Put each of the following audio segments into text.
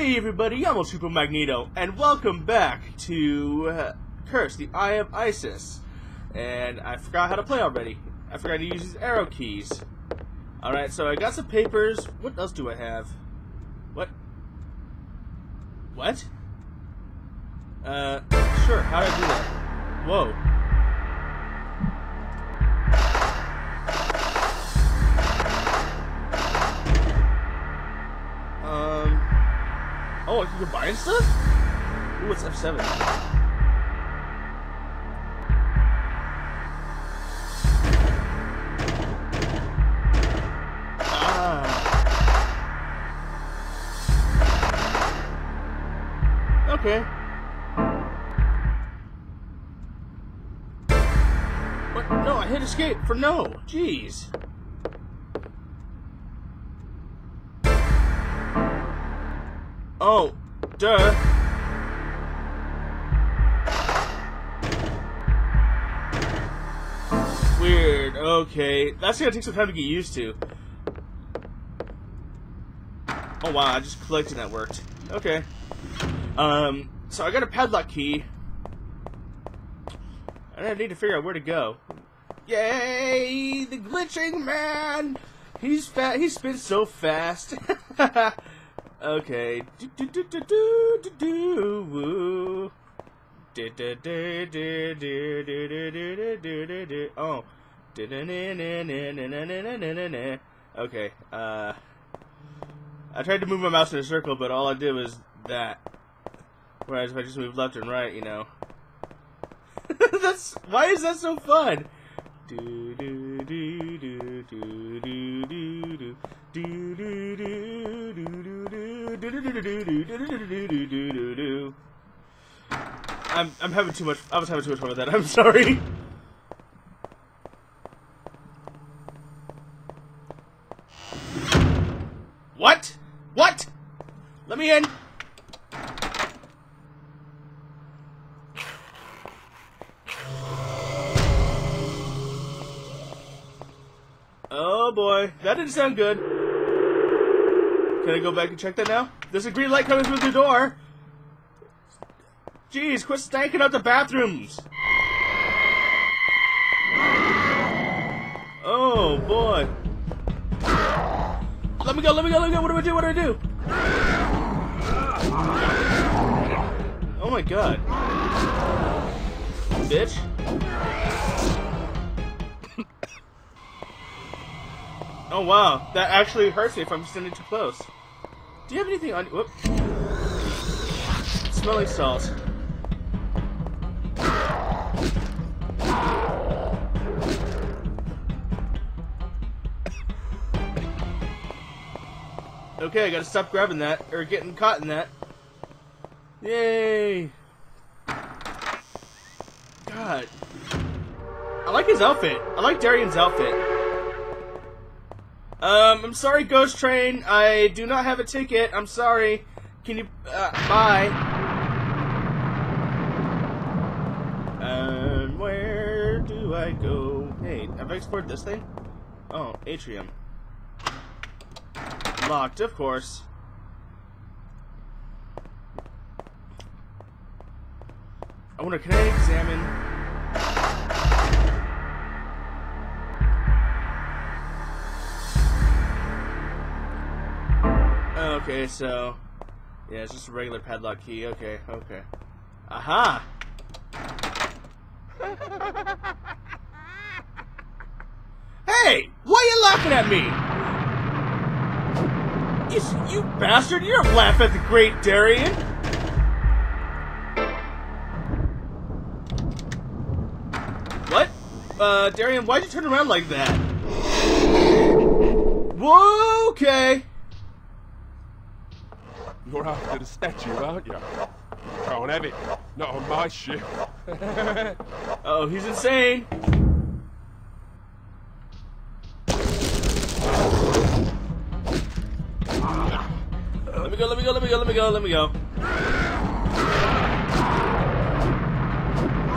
Hey everybody, I'm El Cheapo Magneto, and welcome back to Curse, the Eye of Isis. And I forgot how to play already. I forgot to use these arrow keys. Alright, so I got some papers. What else do I have? What? Sure, how do I do that? Whoa. Oh, I can combine stuff? Ooh, it's F7. Ah. Okay. What? No, I hit escape for no. Jeez. Oh, duh. Weird. Okay. That's gonna take some time to get used to. Oh wow, I just clicked and that worked. Okay. So I got a padlock key. And I need to figure out where to go. Yay! The glitching man! He's fat. He spins so fast. Okay. Oh. Okay. I tried to move my mouse in a circle, but all I did was that. Whereas if I just moved left and right, you know. That's why is that so fun? I'm having too much. I was having too much fun with that. I'm sorry. What? What? Let me in. Oh boy, that didn't sound good. Can I go back and check that now? There's a green light coming through the door. Jeez, quit stanking up the bathrooms. Oh boy. Let me go, let me go, let me go. What do I do? What do I do? Oh my god. Bitch. Oh wow, that actually hurts me if I'm standing too close. Do you have anything on you? Whoop. Smelling salts. Okay, I gotta stop grabbing that, or getting caught in that. Yay! God. I like his outfit. I like Darien's outfit. I'm sorry, Ghost Train. I do not have a ticket. I'm sorry. Can you... bye. And where do I go? Hey, have I explored this thing? Oh, atrium. Locked, of course. I wonder, can I examine... Okay, so... Yeah, it's just a regular padlock key. Okay, okay. Aha! Hey! Why are you laughing at me? You bastard! You don't laugh at the great Darien! What? Darien, why'd you turn around like that? Whoa, okay! You're after the statue, aren't you? Can't have it. Not on my ship. Oh, he's insane! Let me go, let me go, let me go, let me go.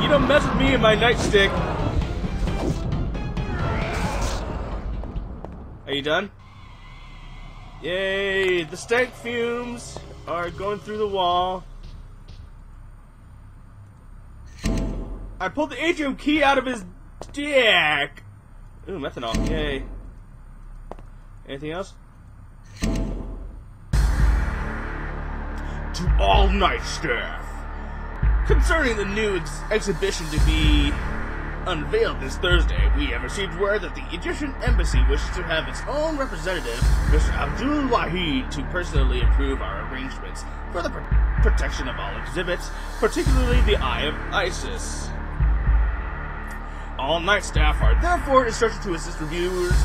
You don't mess with me and my nightstick. Are you done? Yay! The stank fumes are going through the wall. I pulled the atrium key out of his dick! Ooh, methanol. Yay. Anything else? To all-night staff. Concerning the new exhibition to be unveiled this Thursday, we have received word that the Egyptian embassy wishes to have its own representative, Mr. Abdul Wahid, to personally approve our arrangements for the protection of all exhibits, particularly the Eye of Isis. All night staff are therefore instructed to assist reviews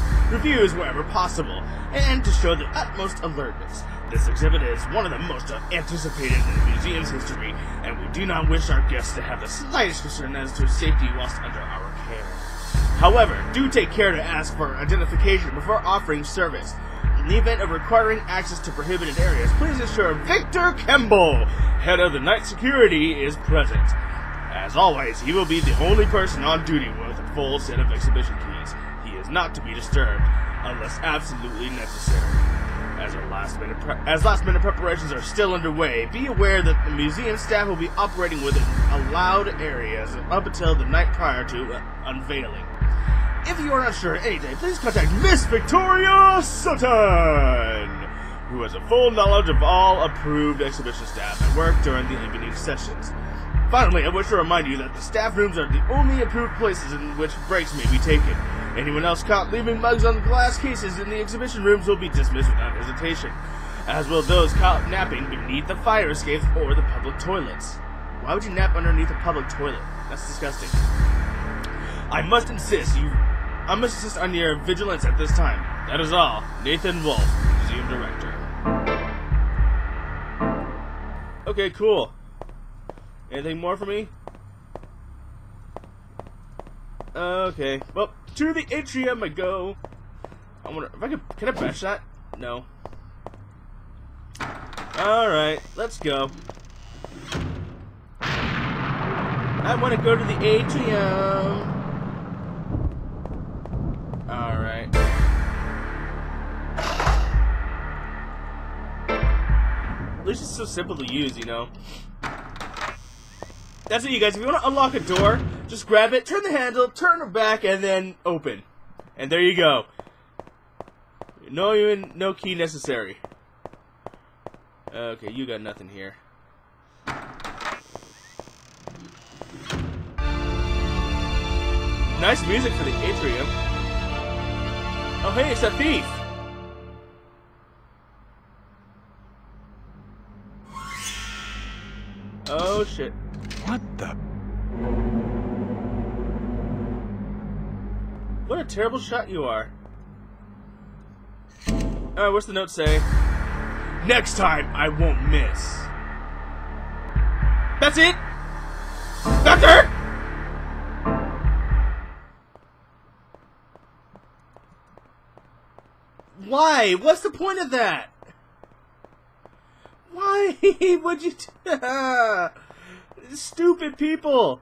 wherever possible, and to show the utmost alertness. This exhibit is one of the most anticipated in the museum's history, and we do not wish our guests to have the slightest concern as to safety whilst under our care. However, do take care to ask for identification before offering service. In the event of requiring access to prohibited areas, please ensure Victor Kemble, head of the night security, is present. As always, he will be the only person on duty with a full set of exhibition keys. He is not to be disturbed unless absolutely necessary. As our last-minute preparations are still underway, be aware that the museum staff will be operating within allowed areas up until the night prior to unveiling. If you are not sure any day, please contact Miss Victoria Sutton, who has a full knowledge of all approved exhibition staff at work during the evening sessions. Finally, I wish to remind you that the staff rooms are the only approved places in which breaks may be taken. Anyone else caught leaving mugs on glass cases in the exhibition rooms will be dismissed without hesitation, as will those caught napping beneath the fire escapes or the public toilets. Why would you nap underneath a public toilet? That's disgusting. I must insist on your vigilance at this time. That is all. Nathan Wolf, Museum Director. Okay, cool. Anything more for me? Okay. Well, to the atrium I go. I wonder if I can I bash that? No. Alright, let's go. I want to go to the atrium. Alright. At least it's so simple to use, you know. That's it, you guys. If you want to unlock a door, just grab it, turn the handle, turn it back, and then open. And there you go. No key necessary. Okay, you got nothing here. Nice music for the atrium. Oh, hey, it's a thief. Oh, shit. What the? What a terrible shot you are. Alright, what's the note say? Next time, I won't miss. That's it? Doctor! Why? What's the point of that? Why would you do? Stupid people!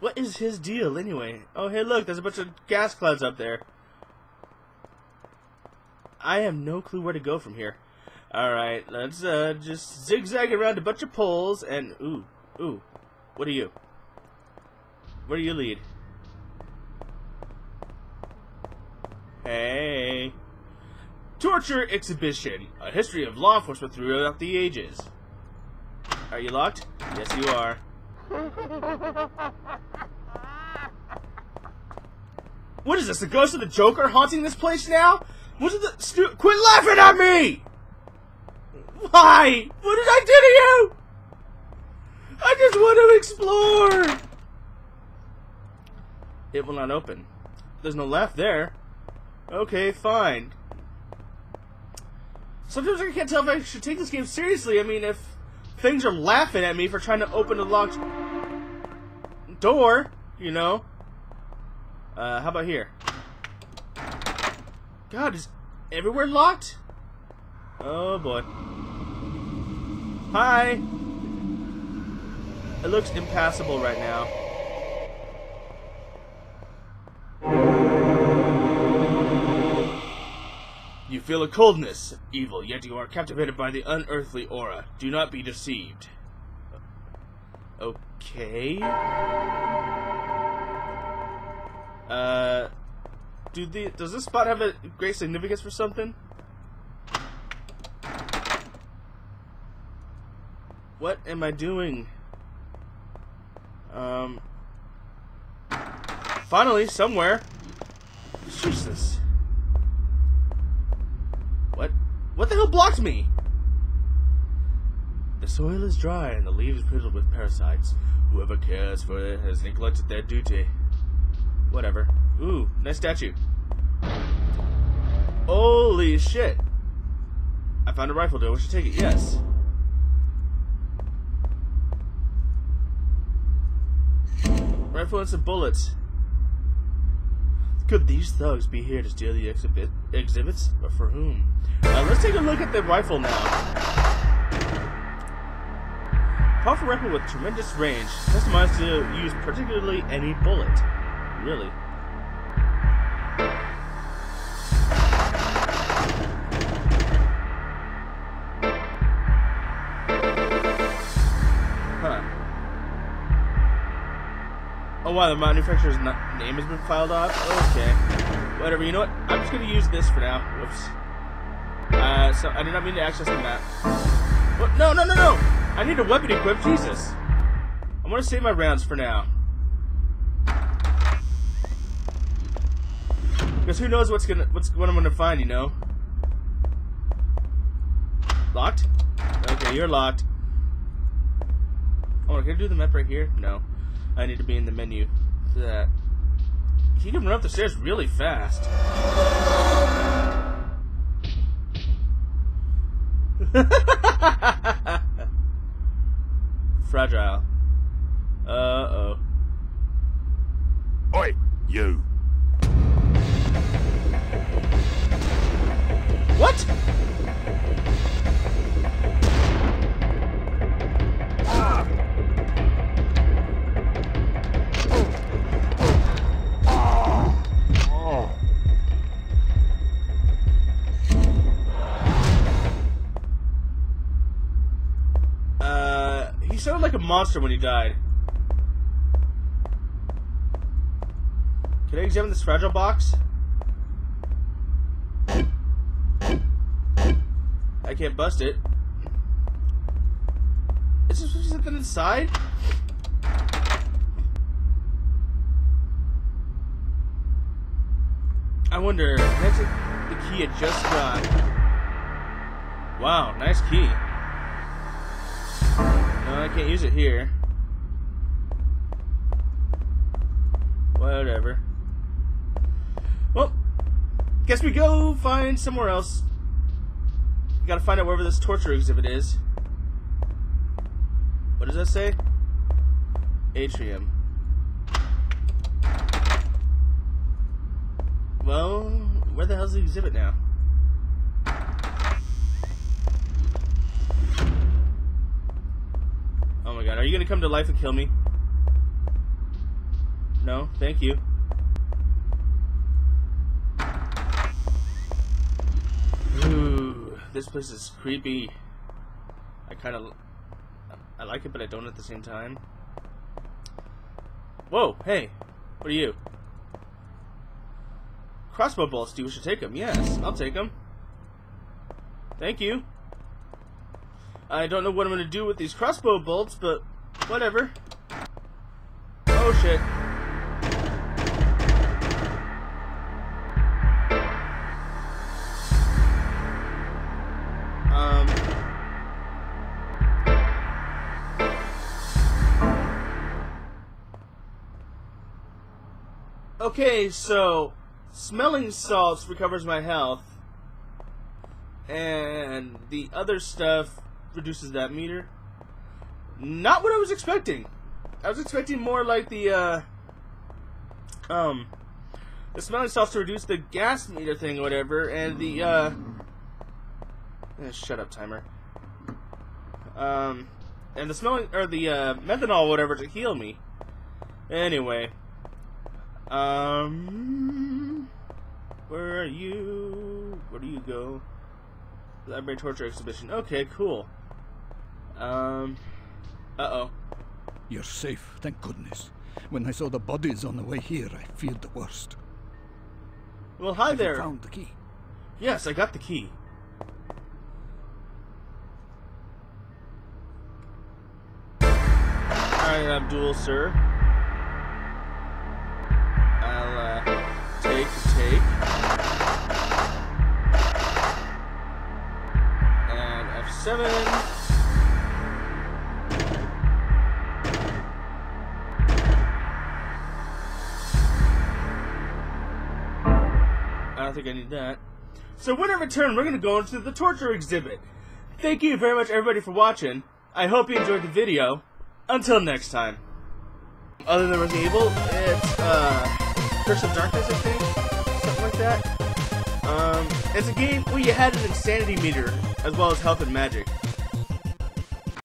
What is his deal, anyway? Oh, hey, look, there's a bunch of gas clouds up there. I have no clue where to go from here. Alright, let's just zigzag around a bunch of poles and... Ooh. What are you? Where do you lead? Hey... Torture Exhibition, A History of Law Enforcement Throughout the Ages. Are you locked? Yes, you are. What is this, the ghost of the Joker haunting this place now? What is the quit laughing at me! Why? What did I do to you? I just want to explore! It will not open. There's no laugh there. Okay, fine. Sometimes I can't tell if I should take this game seriously. I mean, if things are laughing at me for trying to open a locked door, you know. How about here? God, is everywhere locked? Oh, boy. Hi! It looks impassable right now. You feel a coldness, evil, yet you are captivated by the unearthly aura. Do not be deceived. Okay. Does this spot have a great significance for something? What am I doing? Finally, somewhere. Jesus. What the hell blocked me? The soil is dry and the leaves riddled with parasites. Whoever cares for it has neglected their duty. Whatever. Ooh, nice statue. Holy shit. I found a rifle. Do I wish to take it? Yes. Rifle and some bullets. Could these thugs be here to steal the exhibits? But for whom? Let's take a look at the rifle now. Powerful rifle with tremendous range, customized to use particularly any bullet. Really? Oh wow, the manufacturer's name has been filed off? Okay. Whatever, you know what? I'm just gonna use this for now. Whoops. So I did not mean to access the map. What? No, no, no, no! I need a weapon equipped, Jesus! I'm gonna save my rounds for now. Because who knows what I'm gonna find, you know? Locked? Okay, you're locked. Oh, can I do the map right here? No. I need to be in the menu. That he can run up the stairs really fast. Fragile. Uh oh. Oi, you. What? He sounded like a monster when he died. Can I examine this fragile box? I can't bust it. Is there something inside? I wonder. That's the key I just got. Wow, nice key. I can't use it here. Whatever. Well, guess we go find somewhere else. Gotta find out wherever this torture exhibit is. What does that say? Atrium. Well, where the hell's the exhibit now? Oh my god, are you gonna come to life and kill me? No, thank you. Ooh, this place is creepy. I like it, but I don't at the same time. Whoa, hey, what are you? Crossbow bolts, do we should take them? Yes, I'll take them. Thank you. I don't know what I'm gonna do with these crossbow bolts, but whatever. Oh shit. Okay, so smelling salts recovers my health, and the other stuff reduces that meter. Not what I was expecting. I was expecting more like the smelling salts to reduce the gas meter thing or whatever, and the shut up timer. And the smelling or the methanol or whatever to heal me. Anyway. Where are you? Where do you go? Library Torture Exhibition. Okay, cool. Uh-oh. You're safe, thank goodness. When I saw the bodies on the way here, I feared the worst. Well, hi there. You found the key? Yes, I got the key. Alright, Abdul, sir. I'll, take. And F7. I think I need that. So when I return, we're going to go into the torture exhibit. Thank you very much, everybody, for watching. I hope you enjoyed the video. Until next time. Other than Resident Evil, it's Curse of Darkness, I think, something like that. It's a game where you had an insanity meter as well as health and magic.